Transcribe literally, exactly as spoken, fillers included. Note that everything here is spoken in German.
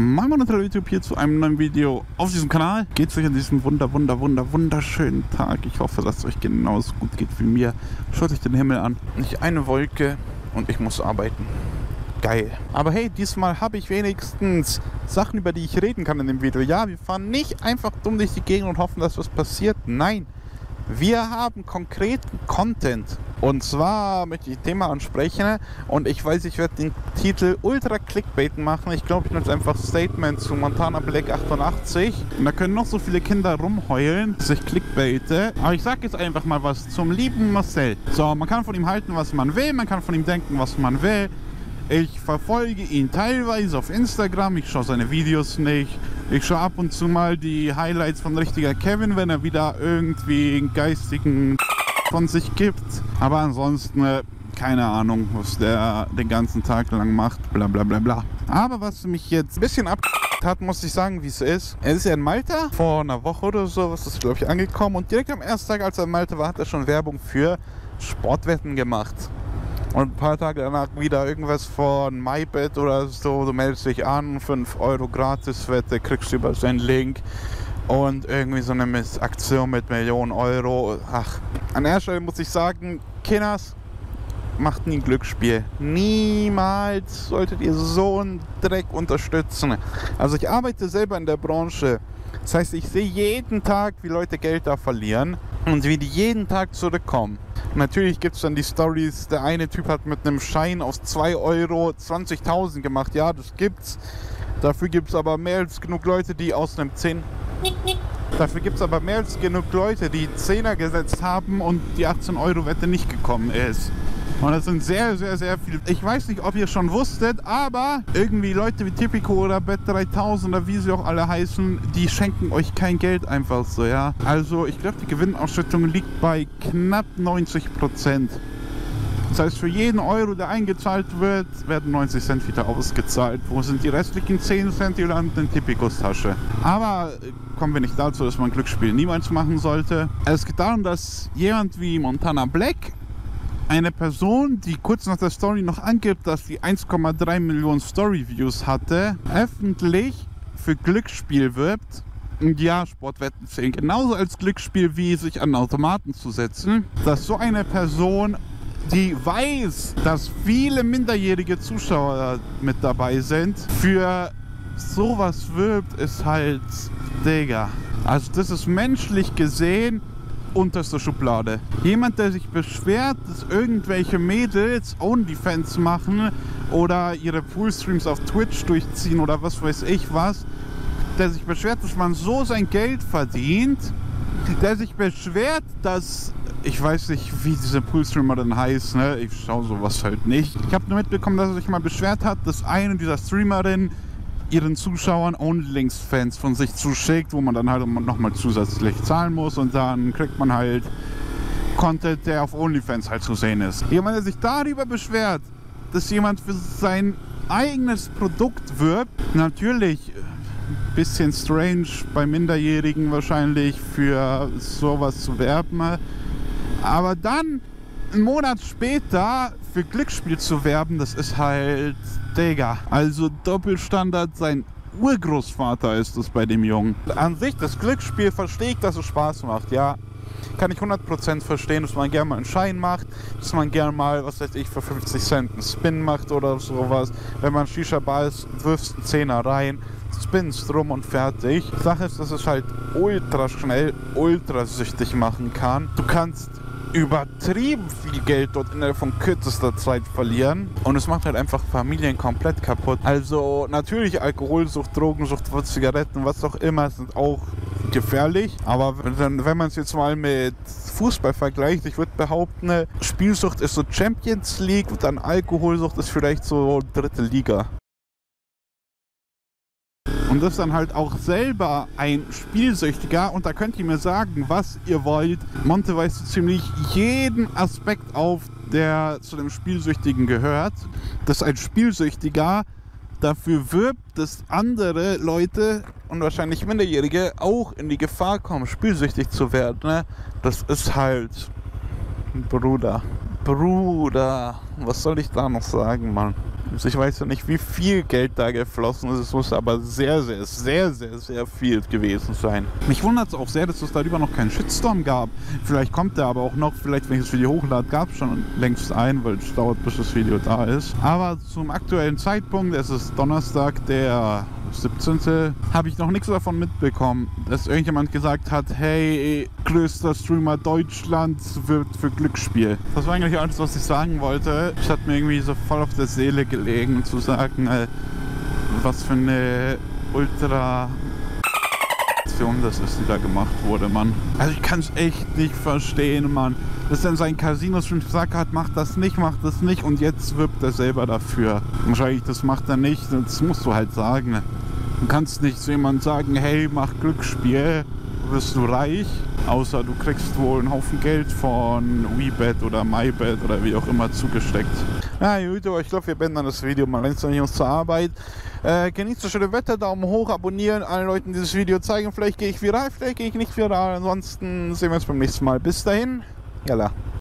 Moin Moin unter YouTube hier zu einem neuen Video auf diesem Kanal. Geht's euch an diesem wunder, wunder, wunder, wunderschönen Tag? Ich hoffe, dass es euch genauso gut geht wie mir. Schaut euch den Himmel an. Nicht eine Wolke und ich muss arbeiten. Geil. Aber hey, diesmal habe ich wenigstens Sachen, über die ich reden kann in dem Video. Ja, wir fahren nicht einfach dumm durch die Gegend und hoffen, dass was passiert. Nein, wir haben konkreten Content. Und zwar möchte ich ein Thema ansprechen und ich weiß, ich werde den Titel ultra clickbait machen. Ich glaube, ich nenne es einfach Statement zu Montana Black achtundachtzig. Und da können noch so viele Kinder rumheulen, dass ich clickbaite. Aber ich sage jetzt einfach mal was zum lieben Marcel. So, man kann von ihm halten, was man will, man kann von ihm denken, was man will. Ich verfolge ihn teilweise auf Instagram, ich schaue seine Videos nicht. Ich schaue ab und zu mal die Highlights von richtiger Kevin, wenn er wieder irgendwie einen geistigen von sich gibt. Aber ansonsten äh, keine Ahnung, was der den ganzen Tag lang macht, bla bla bla bla. Aber was mich jetzt ein bisschen ab hat, muss ich sagen, wie es ist. Er ist ja in Malta, vor einer Woche oder so, was ist, glaube ich, angekommen. Und direkt am ersten Tag, als er in Malta war, hat er schon Werbung für Sportwetten gemacht. Und ein paar Tage danach wieder irgendwas von MyBet oder so, du meldest dich an, fünf Euro Gratiswette, kriegst du über seinen Link und irgendwie so eine Aktion mit Millionen Euro. Ach, an der Stelle muss ich sagen, Kinders, macht nie ein Glücksspiel. Niemals solltet ihr so einen Dreck unterstützen. Also ich arbeite selber in der Branche. Das heißt, ich sehe jeden Tag, wie Leute Geld da verlieren und wie die jeden Tag zurückkommen. Natürlich gibt es dann die Stories, der eine Typ hat mit einem Schein aus zwei Euro zwanzigtausend gemacht. Ja, das gibt's. Dafür gibt es aber mehr als genug Leute, die aus einem zehn... Dafür gibt es aber mehr als genug Leute, die Zehner gesetzt haben und die achtzehn Euro Wette nicht gekommen ist. Und das sind sehr, sehr, sehr viele. Ich weiß nicht, ob ihr schon wusstet, aber irgendwie Leute wie Tipico oder Bet dreitausend oder wie sie auch alle heißen, die schenken euch kein Geld einfach so, ja. Also ich glaube, die Gewinnausschüttung liegt bei knapp neunzig Prozent. Das heißt, für jeden Euro, der eingezahlt wird, werden neunzig Cent wieder ausgezahlt. Wo sind die restlichen zehn Cent? Die landen in Tipicos Tasche. Aber kommen wir nicht dazu, dass man Glücksspiel niemals machen sollte. Es geht darum, dass jemand wie Montana Black, eine Person, die kurz nach der Story noch angibt, dass sie eins Komma drei Millionen Story-Views hatte, öffentlich für Glücksspiel wirbt. Ja, Sportwetten zählen genauso als Glücksspiel, wie sich an Automaten zu setzen. Dass so eine Person, die weiß, dass viele minderjährige Zuschauer mit dabei sind, für sowas wirbt, ist halt, Digga. Also das ist menschlich gesehen unterste Schublade. Jemand, der sich beschwert, dass irgendwelche Mädels OnlyFans machen oder ihre Poolstreams auf Twitch durchziehen oder was weiß ich was, der sich beschwert, dass man so sein Geld verdient, der sich beschwert, dass, ich weiß nicht, wie diese Poolstreamer dann heißen, ne? Ich schaue sowas halt nicht. Ich habe nur mitbekommen, dass er sich mal beschwert hat, dass eine dieser Streamerinnen ihren Zuschauern OnlyFans von sich zuschickt, wo man dann halt nochmal zusätzlich zahlen muss und dann kriegt man halt Content, der auf OnlyFans halt zu sehen ist. Jemand, der sich darüber beschwert, dass jemand für sein eigenes Produkt wirbt, natürlich ein bisschen strange bei Minderjährigen wahrscheinlich für sowas zu werben, aber dann einen Monat später für Glücksspiel zu werben, das ist halt, Digga. Also Doppelstandard, sein Urgroßvater ist es bei dem Jungen. An sich, das Glücksspiel verstehe ich, dass es Spaß macht, ja. Kann ich hundert Prozent verstehen, dass man gerne mal einen Schein macht, dass man gerne mal, was weiß ich, für fünfzig Cent einen Spin macht oder sowas. Wenn man Shisha-Bar ist, wirfst einen Zehner rein, spinnst rum und fertig. Sache ist, dass es halt ultra schnell, ultra süchtig machen kann. Du kannst übertrieben viel Geld dort innerhalb von kürzester Zeit verlieren und es macht halt einfach Familien komplett kaputt. Also natürlich Alkoholsucht, Drogensucht, Zigaretten, was auch immer, sind auch gefährlich, aber wenn, wenn man es jetzt mal mit Fußball vergleicht, ich würde behaupten, Spielsucht ist so Champions League und dann Alkoholsucht ist vielleicht so dritte Liga. Und das dann halt auch selber ein Spielsüchtiger. Und da könnt ihr mir sagen, was ihr wollt. Monte weist so ziemlich jeden Aspekt auf, der zu dem Spielsüchtigen gehört. Dass ein Spielsüchtiger dafür wirbt, dass andere Leute und wahrscheinlich Minderjährige auch in die Gefahr kommen, spielsüchtig zu werden. Das ist halt, Bruder, Bruder, was soll ich da noch sagen, Mann? Ich weiß ja nicht, wie viel Geld da geflossen ist. Es muss aber sehr, sehr, sehr, sehr, sehr viel gewesen sein. Mich wundert es auch sehr, dass es darüber noch keinen Shitstorm gab. Vielleicht kommt der aber auch noch. Vielleicht, wenn ich das Video hochlade, gab es schon längst einen, weil es dauert, bis das Video da ist. Aber zum aktuellen Zeitpunkt, es ist Donnerstag, der siebzehnte, habe ich noch nichts davon mitbekommen, dass irgendjemand gesagt hat, hey, größter Streamer Deutschlands wirbt für Glücksspiel. Das war eigentlich alles, was ich sagen wollte. Es hat mir irgendwie so voll auf der Seele gelegen, zu sagen, was für eine Ultra... das ist, die da gemacht wurde, Mann. Also ich kann es echt nicht verstehen, Mann. Dass er in seinen Casinos schon gesagt hat, macht das nicht, macht das nicht und jetzt wirbt er selber dafür. Wahrscheinlich, das macht er nicht, das musst du halt sagen. Du kannst nicht zu jemandem sagen, hey, mach Glücksspiel, wirst du reich, außer du kriegst wohl einen Haufen Geld von WeBet oder MyBet oder wie auch immer zugesteckt. Na ja, gut, aber ich glaube, wir beenden das Video mal langsam hier uns zur Arbeit. Äh, genießt das schöne Wetter, Daumen hoch, abonnieren, allen Leuten dieses Video zeigen. Vielleicht gehe ich viral, vielleicht gehe ich nicht viral. Ansonsten sehen wir uns beim nächsten Mal. Bis dahin, jalla.